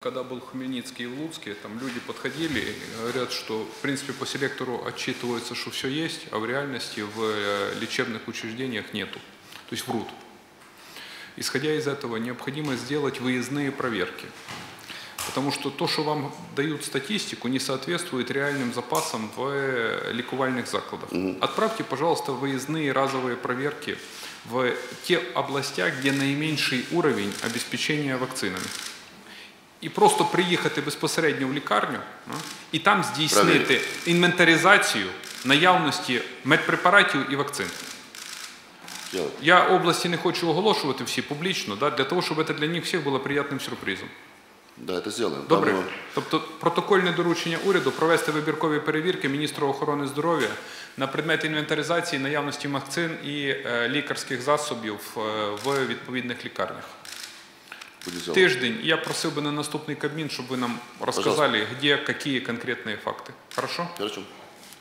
Когда был Хмельницкий и в Луцке, там люди подходили и говорят, что в принципе по селектору отчитывается, что все есть, а в реальности в лечебных учреждениях нету, то есть врут. Исходя из этого, необходимо сделать выездные проверки, потому что то, что вам дают статистику, не соответствует реальным запасам в лікувальних закладах. Отправьте, пожалуйста, выездные разовые проверки в те областях, где наименьший уровень обеспечения вакцинами. І просто приїхати безпосередньо в лікарню і там здійснити інвентаризацію наявності медпрепаратів і вакцин. Я області не хочу оголошувати всі публічно, для того, щоб це для них всіх було приємним сюрпризом. Добре. Тобто протокольне доручення уряду провести вибіркові перевірки міністру охорони здоров'я на предмет інвентаризації наявності вакцин і лікарських засобів в відповідних лікарнях. Тиждень. Я просил бы на наступный Кабмин, чтобы вы нам рассказали, где какие конкретные факты. Хорошо? Хорошо.